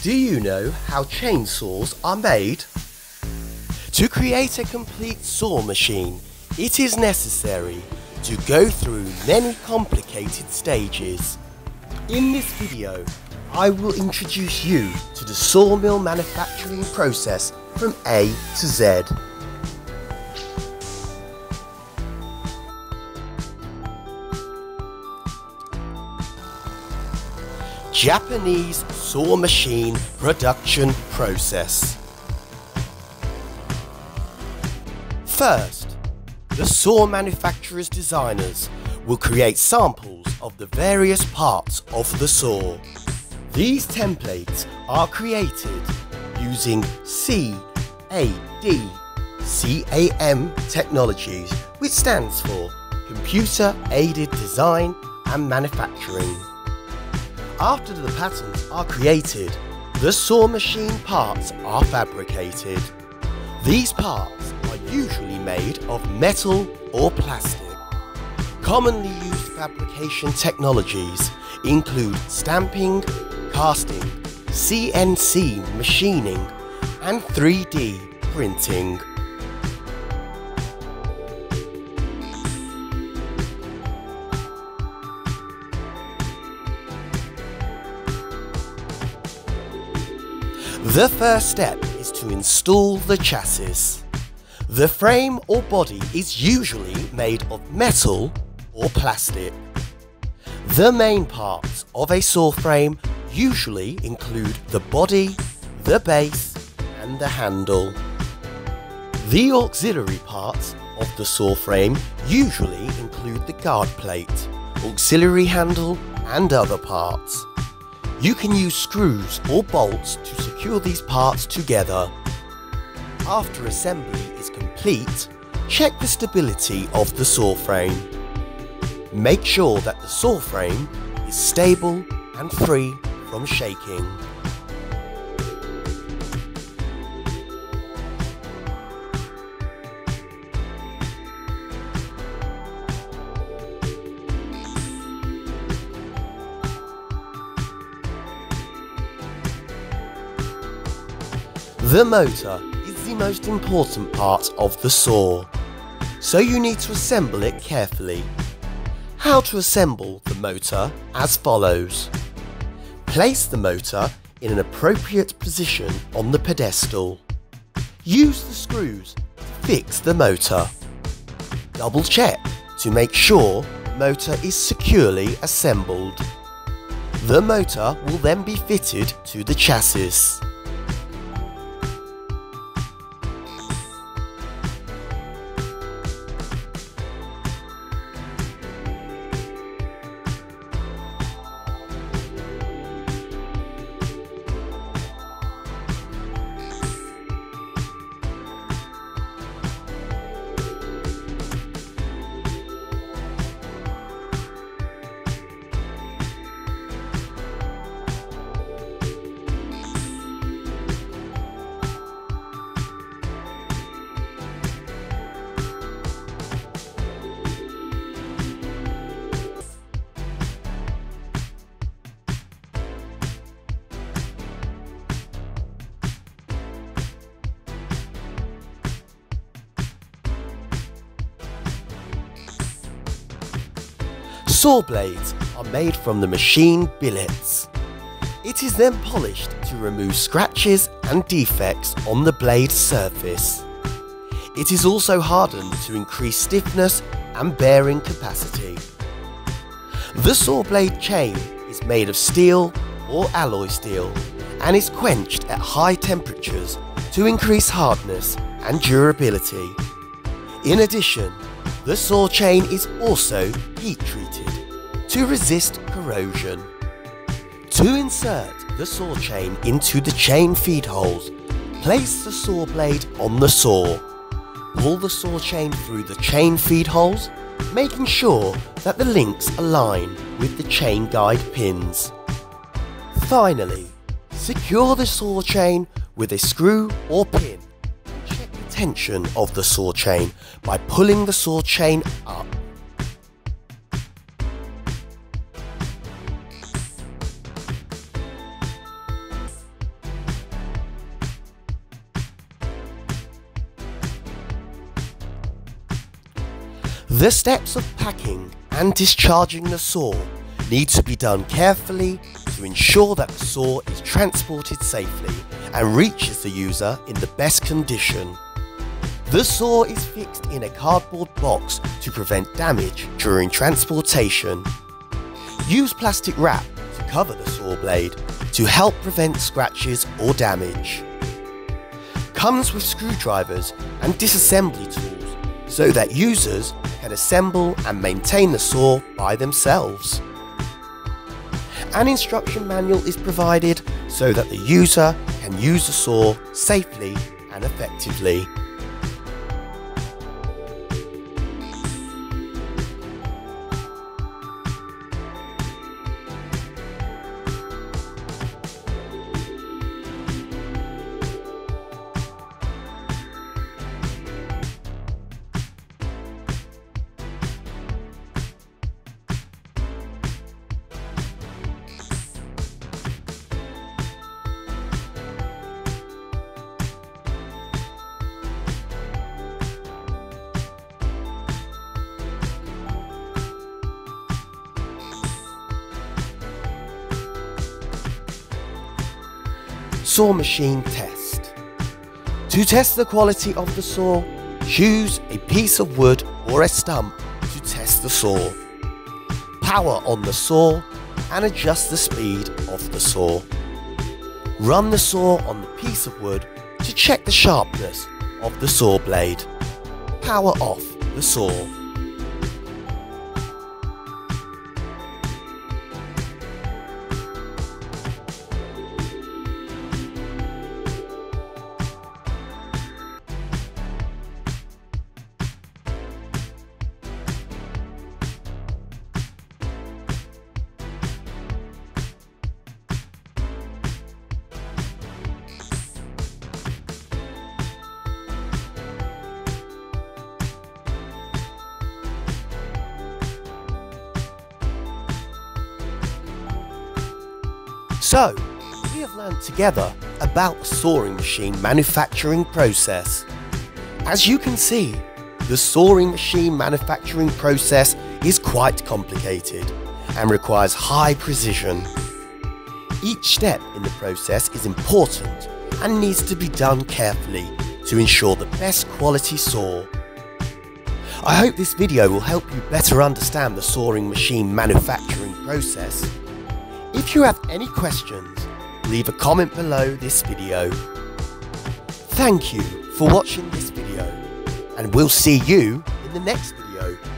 Do you know how chainsaws are made? To create a complete saw machine, it is necessary to go through many complicated stages. In this video, I will introduce you to the sawmill manufacturing process from A to Z. Japanese saw machine production process. First, the saw manufacturer's designers will create samples of the various parts of the saw. These templates are created using CAD, CAM technologies, which stands for Computer Aided Design and Manufacturing. After the patterns are created, the saw machine parts are fabricated. These parts are usually made of metal or plastic. Commonly used fabrication technologies include stamping, casting, CNC machining, and 3D printing. The first step is to install the chassis. The frame or body is usually made of metal or plastic. The main parts of a saw frame usually include the body, the base, and the handle. The auxiliary parts of the saw frame usually include the guard plate, auxiliary handle, and other parts. You can use screws or bolts to secure these parts together. After assembly is complete, check the stability of the saw frame. Make sure that the saw frame is stable and free from shaking. The motor is the most important part of the saw, so you need to assemble it carefully. How to assemble the motor as follows. Place the motor in an appropriate position on the pedestal. Use the screws to fix the motor. Double check to make sure the motor is securely assembled. The motor will then be fitted to the chassis. Saw blades are made from the machine billets. It is then polished to remove scratches and defects on the blade surface. It is also hardened to increase stiffness and bearing capacity. The saw blade chain is made of steel or alloy steel and is quenched at high temperatures to increase hardness and durability. In addition, the saw chain is also heat treated to resist corrosion. To insert the saw chain into the chain feed holes, place the saw blade on the saw. Pull the saw chain through the chain feed holes, making sure that the links align with the chain guide pins. Finally, secure the saw chain with a screw or pin. Tension of the saw chain by pulling the saw chain up. The steps of packing and discharging the saw need to be done carefully to ensure that the saw is transported safely and reaches the user in the best condition. The saw is fixed in a cardboard box to prevent damage during transportation. Use plastic wrap to cover the saw blade to help prevent scratches or damage. Comes with screwdrivers and disassembly tools so that users can assemble and maintain the saw by themselves. An instruction manual is provided so that the user can use the saw safely and effectively. Saw machine test. To test the quality of the saw, choose a piece of wood or a stump to test the saw. Power on the saw and adjust the speed of the saw. Run the saw on the piece of wood to check the sharpness of the saw blade. Power off the saw. So, we have learned together about the sawing machine manufacturing process. As you can see, the sawing machine manufacturing process is quite complicated and requires high precision. Each step in the process is important and needs to be done carefully to ensure the best quality saw. I hope this video will help you better understand the sawing machine manufacturing process. If you have any questions, leave a comment below this video. Thank you for watching this video, and we'll see you in the next video.